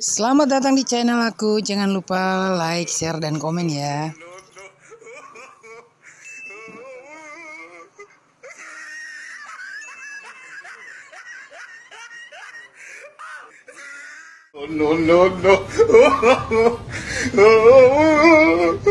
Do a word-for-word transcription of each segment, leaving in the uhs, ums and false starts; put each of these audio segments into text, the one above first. Selamat datang di channel aku. Jangan lupa like, share, dan komen ya. Oh no no no. Oh, no, no, no, no. Oh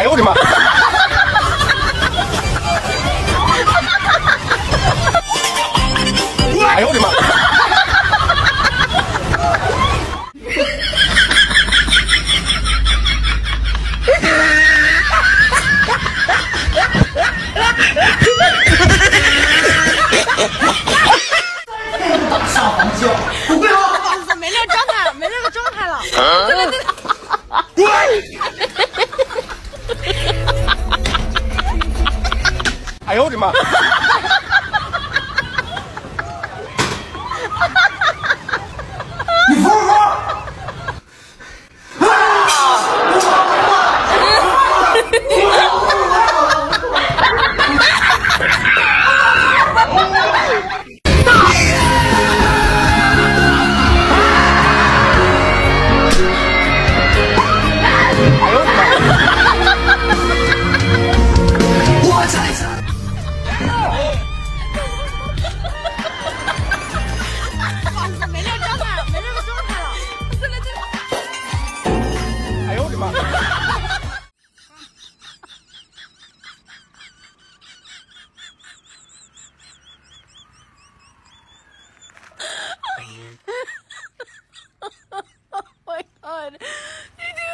哎呦我的妈！你服不服？啊！我操！ Oh my God! You do.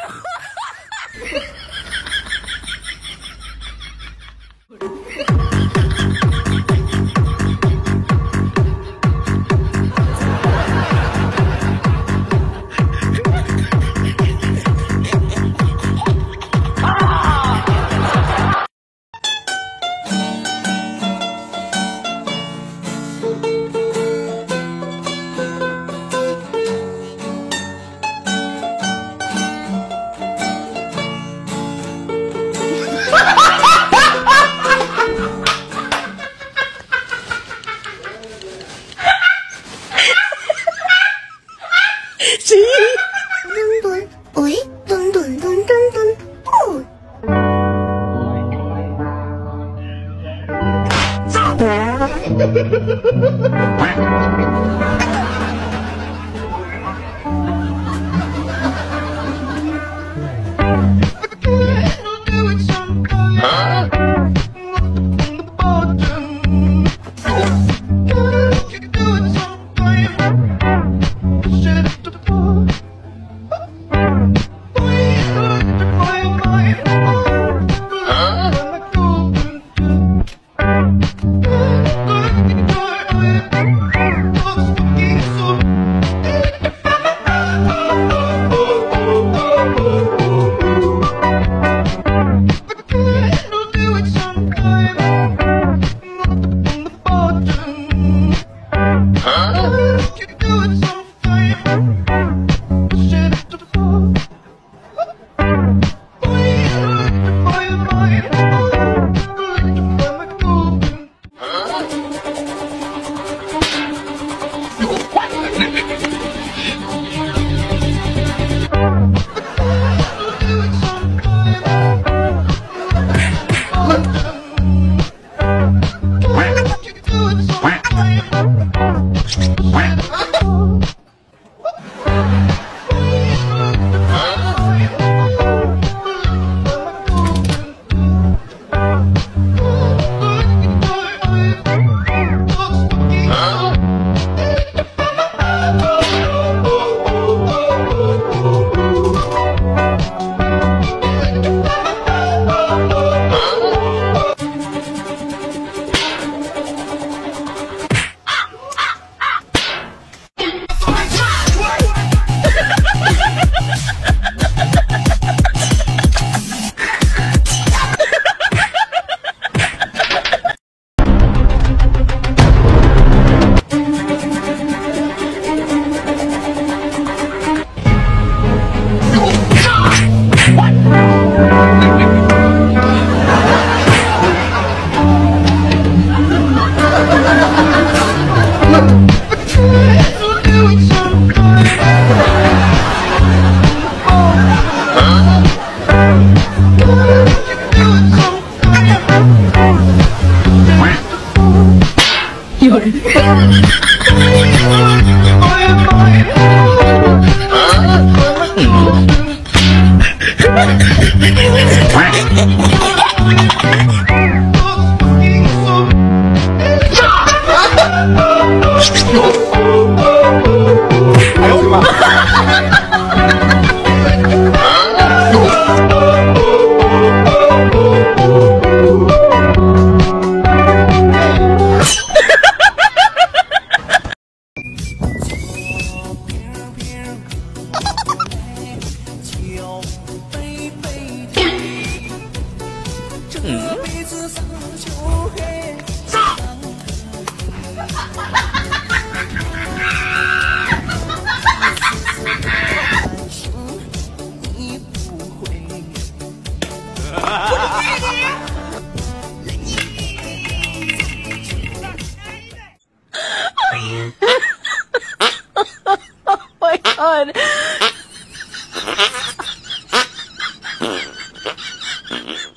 Thank you. Mm-hmm.